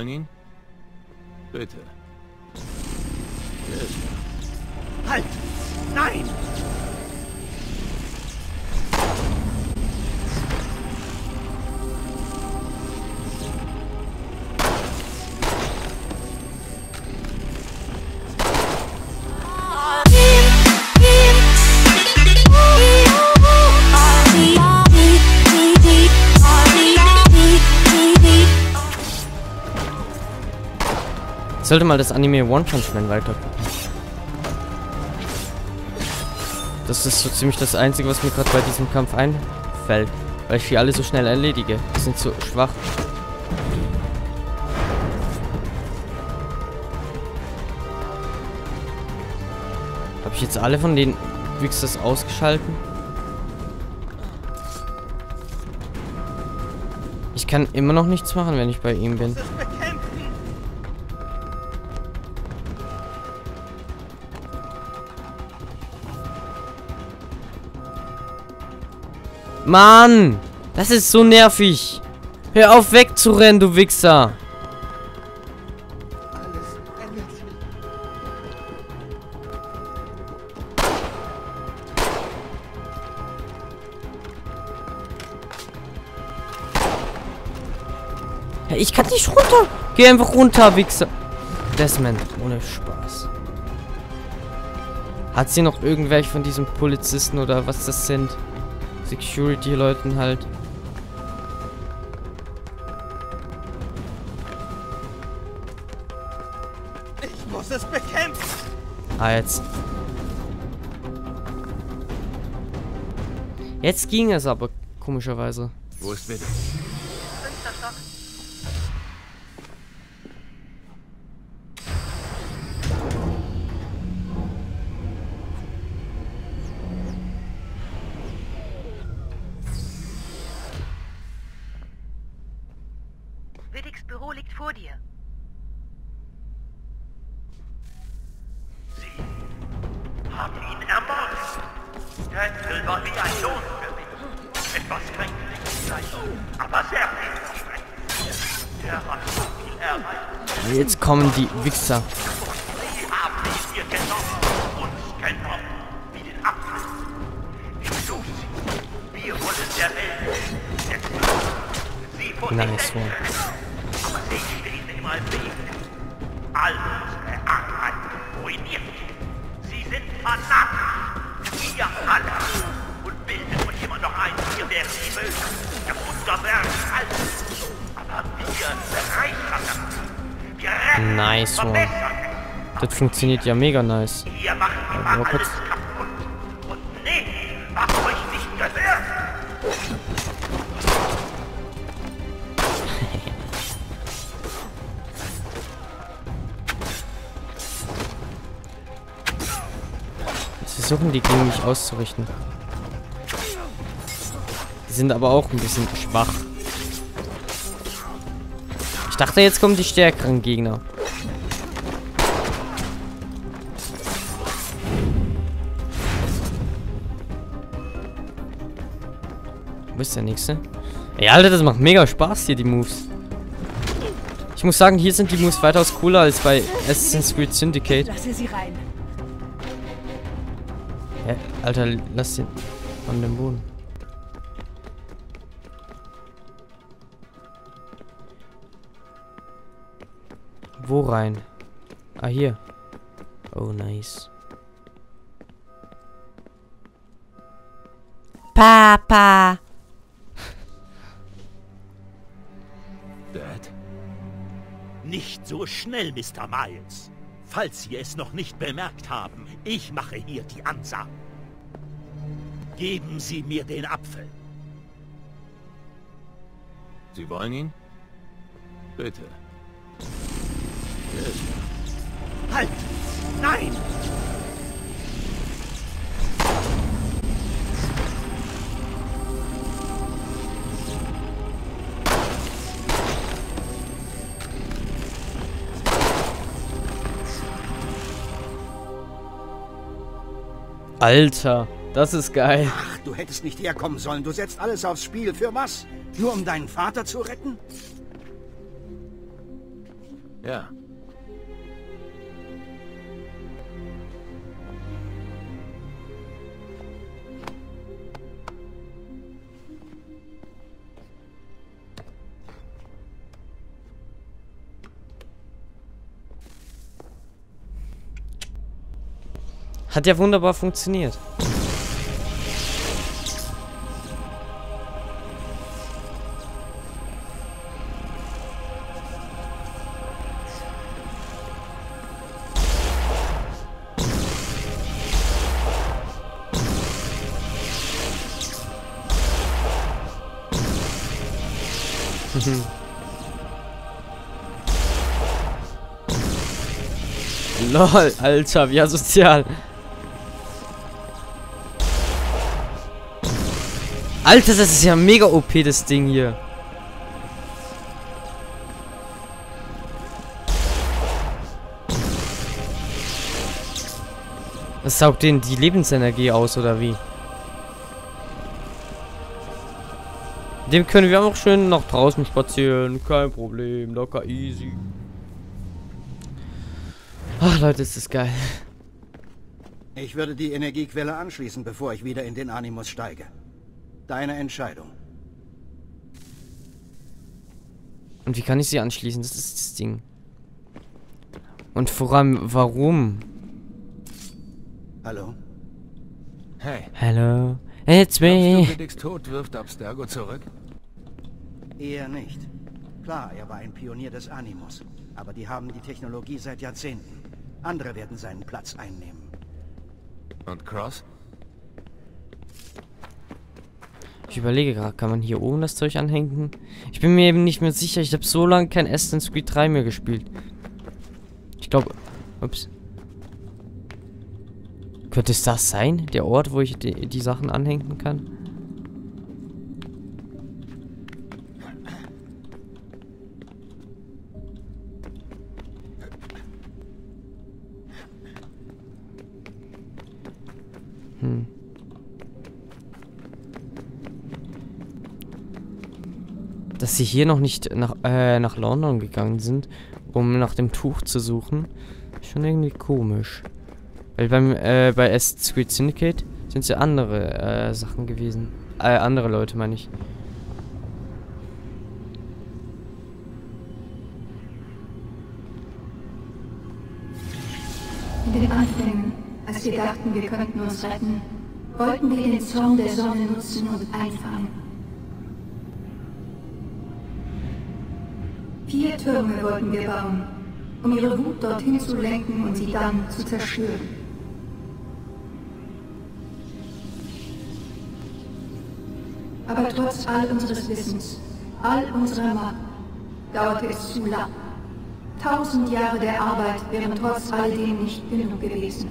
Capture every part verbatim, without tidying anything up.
Ihn? Bitte. Halt! Nein! Ich sollte mal das Anime One Punch Man weiter. Das ist so ziemlich das Einzige, was mir gerade bei diesem Kampf einfällt, weil ich hier alle so schnell erledige. Die sind so schwach. Habe ich jetzt alle von den Wichsers ausgeschalten? Ich kann immer noch nichts machen, wenn ich bei ihm bin. Mann, das ist so nervig. Hör auf, wegzurennen, du Wichser. Ja, ich kann nicht runter. Geh einfach runter, Wichser. Desmond, ohne Spaß. Hat sie noch irgendwelche von diesen Polizisten oder was das sind? Security-Leuten halt. Ich muss es bekämpfen. Ah, jetzt. Jetzt ging es aber, komischerweise. Wo ist Willi? Jetzt kommen die Wichser. Sie haben nicht ihr genommen, uns genommen, wie den Abfall. Ich suche sie. Wir wollen der Welt. Sie von den Menschen. Aber sie stehen immer im Weg. All unsere Arbeit ruiniert. Sie sind fanatisch. Wir alle. Und bilden uns immer noch ein, wir wären die Bösen. Der Unterberg alles. Aber wir bereichern. Nice, Mann. Das funktioniert ja mega nice. Ihr macht immer alles kaputt. Und nee, macht euch nicht gewährt. Jetzt versuchen die gegen mich auszurichten. Die sind aber auch ein bisschen schwach. Ich dachte, jetzt kommen die stärkeren Gegner. Wo ist der nächste? Ey, Alter, das macht mega Spaß hier, die Moves. Ich muss sagen, hier sind die Moves weitaus cooler als bei Assassin's Creed Syndicate. Lasse sie rein. Hä? Alter, lass den an den Boden. Wo rein? Ah, hier. Oh, nice. Papa! Dad? Nicht so schnell, Mister Miles. Falls Sie es noch nicht bemerkt haben, ich mache hier die Ansage. Geben Sie mir den Apfel. Sie wollen ihn? Bitte. Halt! Nein! Alter, das ist geil. Ach, du hättest nicht herkommen sollen. Du setzt alles aufs Spiel. Für was? Nur um deinen Vater zu retten? Ja. Hat ja wunderbar funktioniert. Lol, Alter, wie asozial. Alter, das ist ja mega O P, das Ding hier. Das saugt denen die Lebensenergie aus, oder wie? Dem können wir auch schön nach draußen spazieren. Kein Problem, locker easy. Ach Leute, ist das geil. Ich würde die Energiequelle anschließen, bevor ich wieder in den Animus steige. Deine Entscheidung. Und wie kann ich sie anschließen? Das ist das Ding. Und vor allem, warum? Hallo. Hey. Hallo. It's me. Glaubst du, Felix Tod wirft Abstergo zurück? Eher nicht. Klar, er war ein Pionier des Animus. Aber die haben die Technologie seit Jahrzehnten. Andere werden seinen Platz einnehmen. Und Cross? Ich überlege gerade, kann man hier oben das Zeug anhängen? Ich bin mir eben nicht mehr sicher. Ich habe so lange kein Assassin's Creed drei mehr gespielt. Ich glaube... Ups. Könnte es das sein? Der Ort, wo ich die, die Sachen anhängen kann? Hm. Dass sie hier noch nicht nach, äh, nach London gegangen sind, um nach dem Tuch zu suchen, ist schon irgendwie komisch. Weil beim, äh, bei Assassin's Creed Syndicate sind es ja andere, äh, Sachen gewesen. Äh, andere Leute, meine ich. In den Anfängen, als wir dachten, wir könnten uns retten, wollten wir den Zorn der Sonne nutzen und einfangen. Vier Türme wollten wir bauen, um ihre Wut dorthin zu lenken und sie dann zu zerstören. Aber trotz all unseres Wissens, all unserer Macht, dauerte es zu lang. Tausend Jahre der Arbeit wären trotz all dem nicht genug gewesen.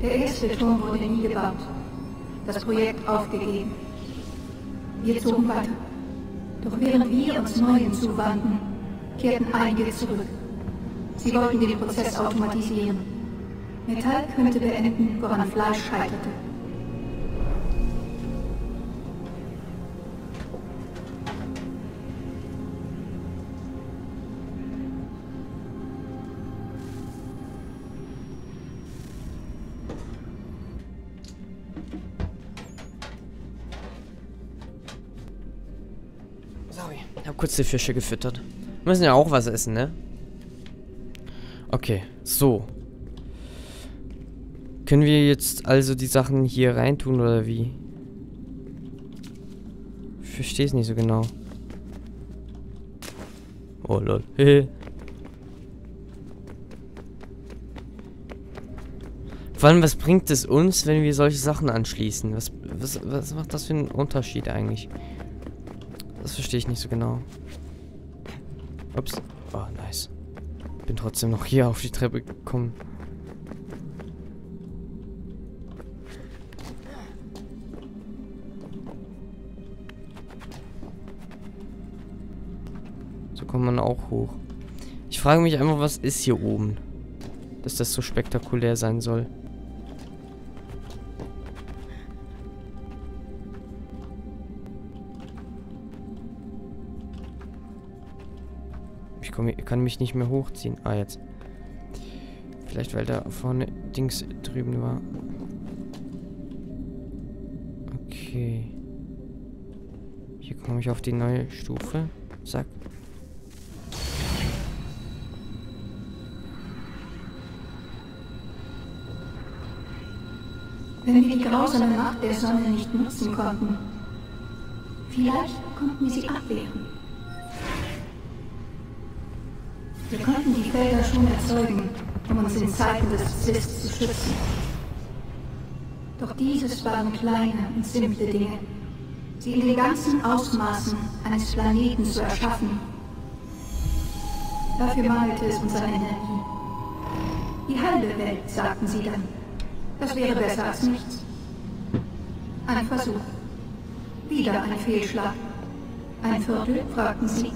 Der erste Turm wurde nie gebaut, das Projekt aufgegeben. Wir zogen weiter. Doch während wir uns Neuen zuwandten, kehrten einige zurück. Sie wollten den Prozess automatisieren. Metall könnte beenden, woran Fleisch scheiterte. Ich habe kurz die Fische gefüttert. Wir müssen ja auch was essen, ne? Okay, so. Können wir jetzt also die Sachen hier reintun, oder wie? Ich verstehe es nicht so genau. Oh lol. Vor allem, was bringt es uns, wenn wir solche Sachen anschließen? Was, was, was macht das für einen Unterschied eigentlich? Das verstehe ich nicht so genau. Ups. Oh, nice. Bin trotzdem noch hier auf die Treppe gekommen. So kommt man auch hoch. Ich frage mich einfach, was ist hier oben? Dass das so spektakulär sein soll. Ich komm, ich kann mich nicht mehr hochziehen. Ah, jetzt. Vielleicht, weil da vorne Dings drüben war. Okay. Hier komme ich auf die neue Stufe. Zack. Wenn wir die grausame Macht der Sonne nicht nutzen konnten, vielleicht konnten wir sie abwehren. Wir konnten die Felder schon erzeugen, um uns in Zeiten des Zwists zu schützen. Doch dieses waren kleine und simple Dinge, sie in den ganzen Ausmaßen eines Planeten zu erschaffen. Dafür mangelte es uns an Energie. Die halbe Welt, sagten sie dann. Das wäre besser als nichts. Ein Versuch. Wieder ein Fehlschlag. Ein Viertel, fragten sie.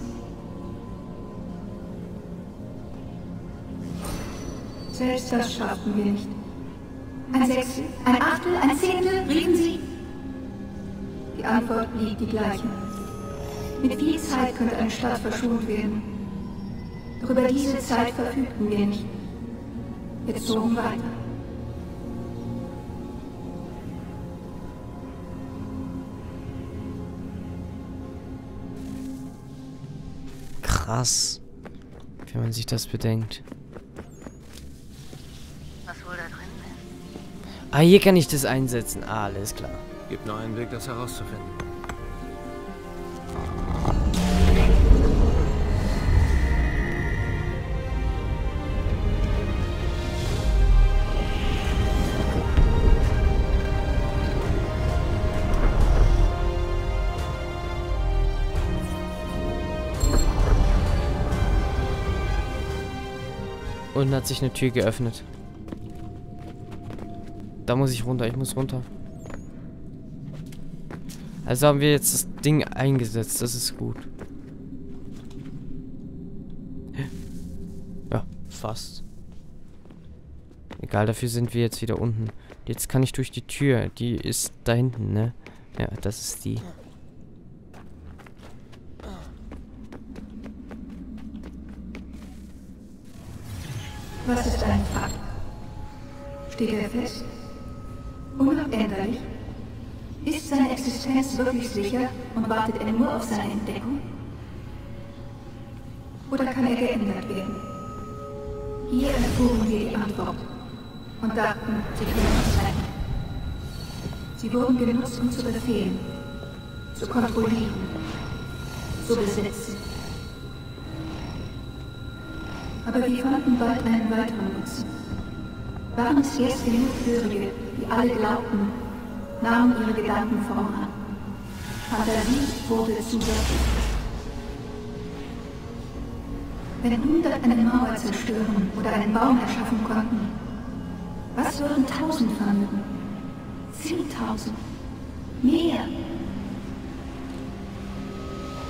Selbst das schafften wir nicht. Ein Sechstel, ein Achtel, ein Zehntel, riefen sie. Die Antwort blieb die gleiche. Mit viel Zeit könnte eine Stadt verschont werden. Doch über diese Zeit verfügten wir nicht. Wir zogen weiter. Krass, wenn man sich das bedenkt. Was wohl da drin ist? Ah, hier kann ich das einsetzen. Ah, alles klar. Gibt nur einen Weg, das herauszufinden. Unten hat sich eine Tür geöffnet. Da muss ich runter, ich muss runter. Also haben wir jetzt das Ding eingesetzt, das ist gut. Ja, fast. Egal, dafür sind wir jetzt wieder unten. Jetzt kann ich durch die Tür, die ist da hinten, ne? Ja, das ist die. Was ist ein Fakt? Steht er fest? Unabänderlich? Ist seine Existenz wirklich sicher und wartet er nur auf seine Entdeckung? Oder kann er geändert werden? Hier erfuhren wir die Antwort und dachten, sie können uns retten. Sie wurden genutzt, um zu befehlen, zu kontrollieren, zu besitzen. Aber wir fanden bald einen weiteren Nutzen. Waren es erst Genugtuerige, die alle glaubten, nahmen ihre Gedankenform an. Fantasie wurde zu Wirklichkeit. Wenn hundert eine Mauer zerstören oder einen Baum erschaffen konnten, was würden tausend vermögen? Zehntausend? Mehr?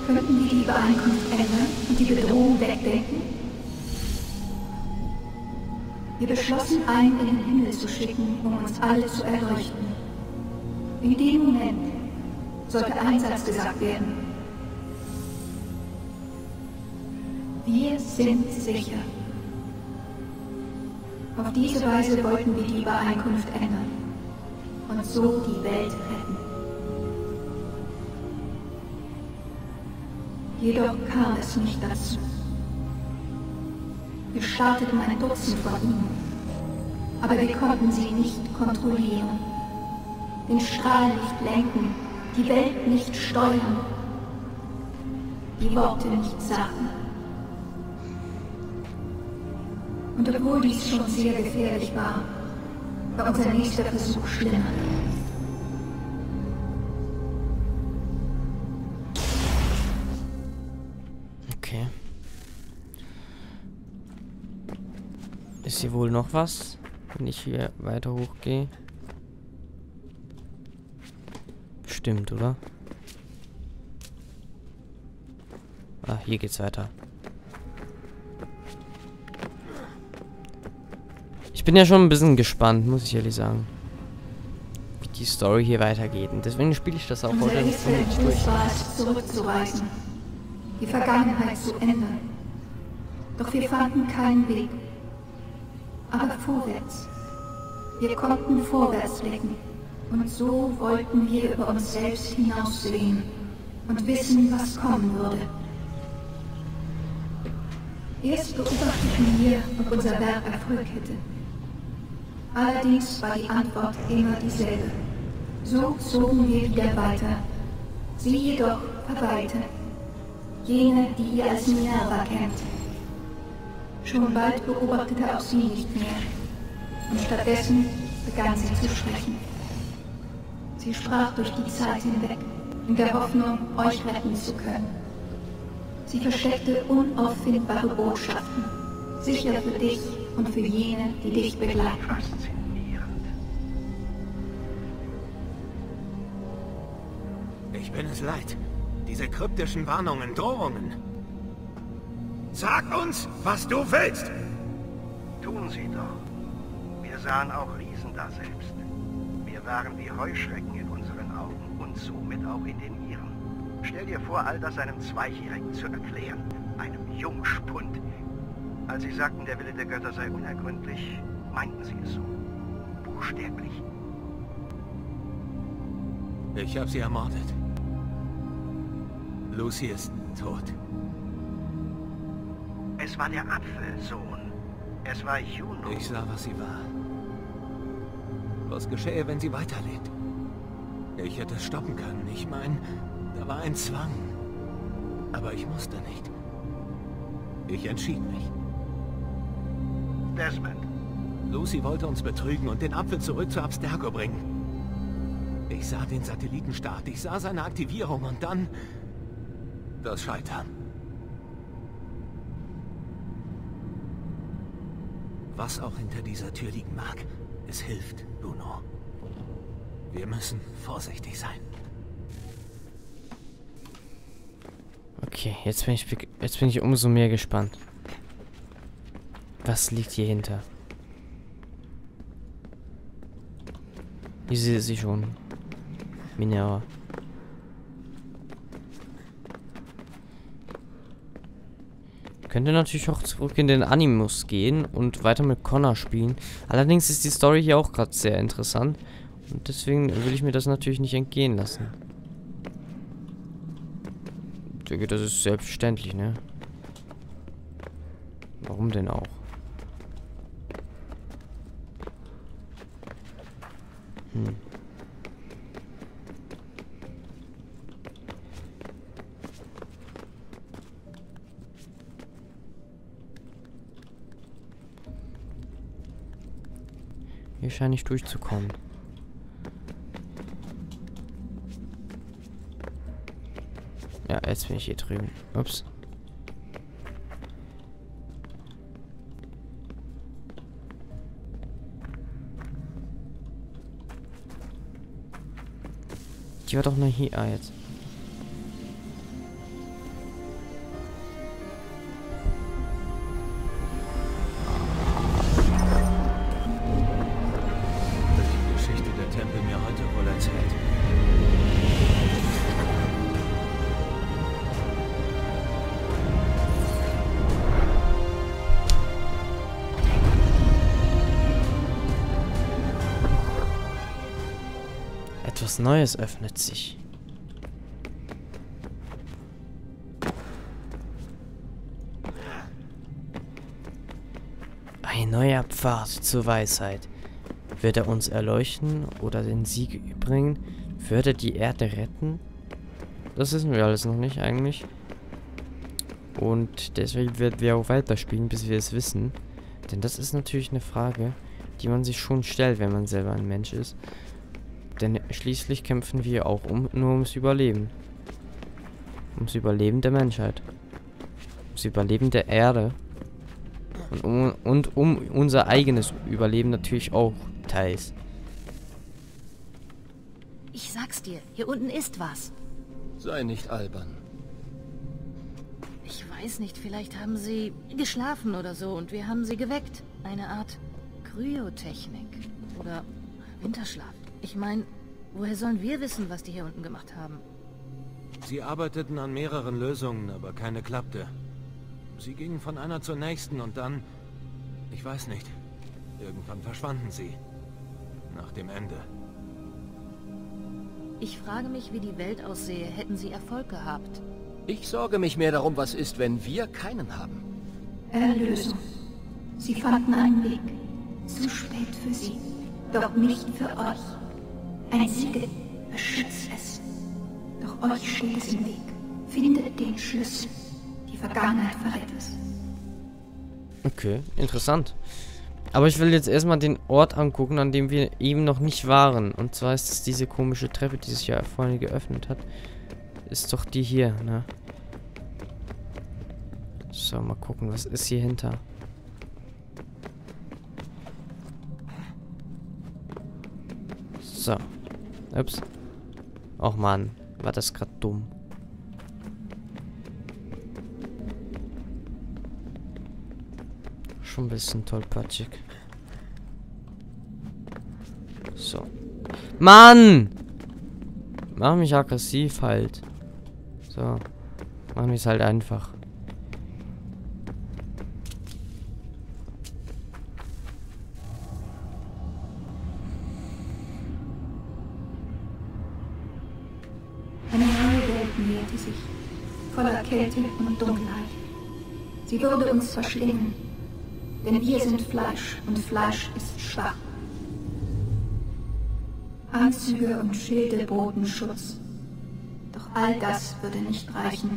Könnten wir die Übereinkunft ändern und die Bedrohung wegdenken? Wir beschlossen, einen in den Himmel zu schicken, um uns alle zu erleuchten. In dem Moment sollte ein Satz gesagt werden. Wir sind sicher. Auf diese Weise wollten wir die Übereinkunft ändern und so die Welt retten. Jedoch kam es nicht dazu. Wir starteten ein Dutzend von ihnen, aber wir konnten sie nicht kontrollieren, den Strahl nicht lenken, die Welt nicht steuern, die Worte nicht sagen. Und obwohl dies schon sehr gefährlich war, war unser nächster Versuch schlimmer. Okay. Ist hier wohl noch was, wenn ich hier weiter hochgehe? Bestimmt, oder? Ah, hier geht's weiter. Ich bin ja schon ein bisschen gespannt, muss ich ehrlich sagen, wie die Story hier weitergeht. Und deswegen spiele ich das auch heute nicht durch. Zurückzureißen, die Vergangenheit zu ändern, Doch wir fanden keinen Weg. Aber vorwärts. Wir konnten vorwärts blicken. Und so wollten wir über uns selbst hinaussehen und wissen, was kommen würde. Erst beobachteten wir, ob unser Werk Erfolg hätte. Allerdings war die Antwort immer dieselbe. So zogen wir wieder weiter. Sie jedoch verweilten. Jene, die ihr als Minerva kennt. Schon bald beobachtete auch sie nicht mehr. Und stattdessen begann sie zu sprechen. Sie sprach durch die Zeit hinweg, in der Hoffnung, euch retten zu können. Sie versteckte unauffindbare Botschaften, sicher für dich und für jene, die dich begleiten. Faszinierend. Ich bin es leid. Diese kryptischen Warnungen, Drohungen. Sag uns, was du willst! Tun sie doch. Wir sahen auch Riesen da selbst. Waren wie Heuschrecken in unseren Augen und somit auch in den ihren. Stell dir vor, all das einem Zweijährigen zu erklären, einem Jungspund. Als sie sagten, der Wille der Götter sei unergründlich, meinten sie es so. Buchstäblich. Ich habe sie ermordet. Lucy ist tot. Es war der Apfelsohn. Es war Juno. Ich sah, was sie war. Was geschähe, wenn sie weiterlebt? Ich hätte es stoppen können. Ich meine, da war ein Zwang. Aber ich musste nicht. Ich entschied mich. Desmond. Lucy wollte uns betrügen und den Apfel zurück zu Abstergo bringen. Ich sah den Satellitenstart, ich sah seine Aktivierung und dann... das Scheitern. Was auch hinter dieser Tür liegen mag... es hilft, Juno. Wir müssen vorsichtig sein. Okay, jetzt bin ich, jetzt bin ich umso mehr gespannt. Was liegt hier hinter? Ich sehe sie schon. Minerva. Könnte natürlich auch zurück in den Animus gehen und weiter mit Connor spielen. Allerdings ist die Story hier auch gerade sehr interessant. Und deswegen will ich mir das natürlich nicht entgehen lassen. Ich denke, das ist selbstverständlich, ne? Warum denn auch? Hm. Hier scheint nicht durchzukommen. Ja, jetzt bin ich hier drüben. Ups. Die war doch nur hier. Ah, jetzt. Etwas Neues öffnet sich. Ein neuer Pfad zur Weisheit. Wird er uns erleuchten oder den Sieg bringen? Wird er die Erde retten? Das wissen wir alles noch nicht eigentlich. Und deswegen werden wir auch weiterspielen, bis wir es wissen. Denn das ist natürlich eine Frage, die man sich schon stellt, wenn man selber ein Mensch ist. Denn schließlich kämpfen wir auch um, nur ums Überleben. Ums Überleben der Menschheit. Ums Überleben der Erde. Und um, und um unser eigenes Überleben natürlich auch, teils. Ich sag's dir, hier unten ist was. Sei nicht albern. Ich weiß nicht, vielleicht haben sie geschlafen oder so und wir haben sie geweckt. Eine Art Kryotechnik oder Winterschlaf. Ich meine, woher sollen wir wissen, was die hier unten gemacht haben? Sie arbeiteten an mehreren Lösungen, aber keine klappte. Sie gingen von einer zur nächsten und dann... Ich weiß nicht. Irgendwann verschwanden sie. Nach dem Ende. Ich frage mich, wie die Welt aussähe, hätten sie Erfolg gehabt. Ich sorge mich mehr darum, was ist, wenn wir keinen haben. Erlösung. Sie fanden einen Weg. Zu spät für sie, doch nicht für euch. Ein Siegel beschützt es. Doch euch steht es im Weg. Findet den Schlüssel. Die Vergangenheit verrät es. Okay, interessant. Aber ich will jetzt erstmal den Ort angucken, an dem wir eben noch nicht waren. Und zwar ist es diese komische Treppe, die sich ja vorhin geöffnet hat. Ist doch die hier, ne? So, mal gucken, was ist hier hinter? So. Ups. Och Mann, war das gerade dumm. Schon ein bisschen tollpatschig. So. Mann! Mach mich aggressiv halt. So. Mach mich halt einfach. Eine neue Welt näherte sich. Voller Kälte und Dunkelheit. Sie würde uns verschlingen. Denn wir sind Fleisch und Fleisch ist schwach. Anzüge und Schilde boten Schutz. Doch all das würde nicht reichen,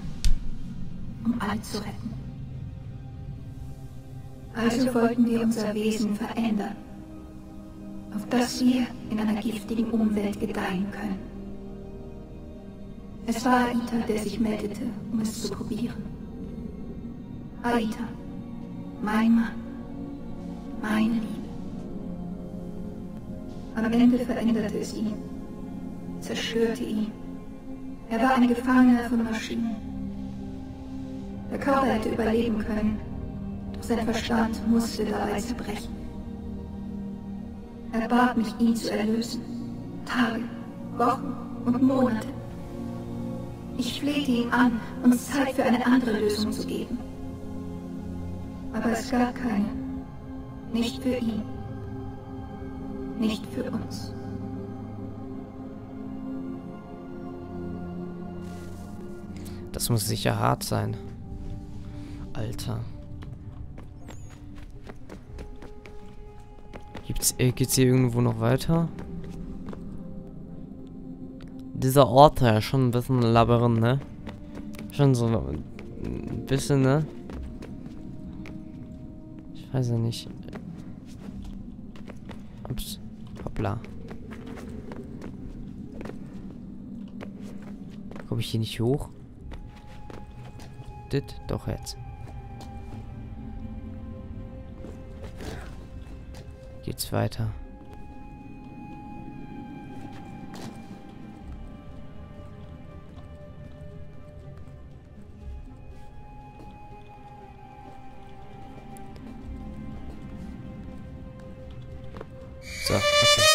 um alle zu retten. Also wollten wir unser Wesen verändern, auf das wir in einer giftigen Umwelt gedeihen können. Es war Aita, der sich meldete, um es zu probieren. Aita, mein Mann. Meine Liebe. Am Ende veränderte es ihn, zerstörte ihn. Er war ein Gefangener von Maschinen. Der Körper hätte überleben können, doch sein Verstand musste dabei zerbrechen. Er bat mich, ihn zu erlösen. Tage, Wochen und Monate. Ich flehte ihn an, uns Zeit für eine andere Lösung zu geben. Aber es gab keine. Nicht für ihn. Nicht für uns. Das muss sicher hart sein. Alter. Gibt's, äh, geht's hier irgendwo noch weiter? Dieser Ort da ist schon ein bisschen ein Labyrinth, ne? Schon so ein bisschen, ne? Ich weiß ja nicht. Ups. Hoppla. Komme ich hier nicht hoch? Dit? Doch jetzt. Geht's weiter. So, okay.